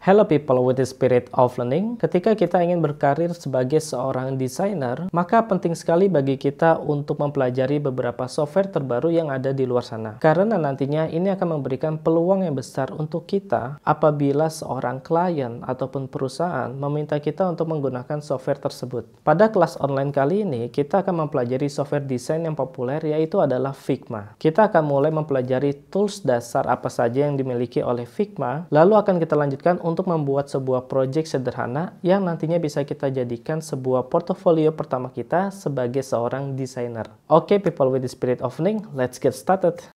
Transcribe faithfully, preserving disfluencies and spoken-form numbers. Hello people with the spirit of learning. Ketika kita ingin berkarir sebagai seorang desainer, maka penting sekali bagi kita untuk mempelajari beberapa software terbaru yang ada di luar sana. Karena nantinya ini akan memberikan peluang yang besar untuk kita apabila seorang klien ataupun perusahaan meminta kita untuk menggunakan software tersebut. Pada kelas online kali ini, kita akan mempelajari software desain yang populer, yaitu adalah Figma. Kita akan mulai mempelajari tools dasar apa saja yang dimiliki oleh Figma, lalu akan kita lanjutkan untuk untuk membuat sebuah proyek sederhana yang nantinya bisa kita jadikan sebuah portofolio pertama kita sebagai seorang desainer. Oke, okay, people with the spirit of learning, let's get started.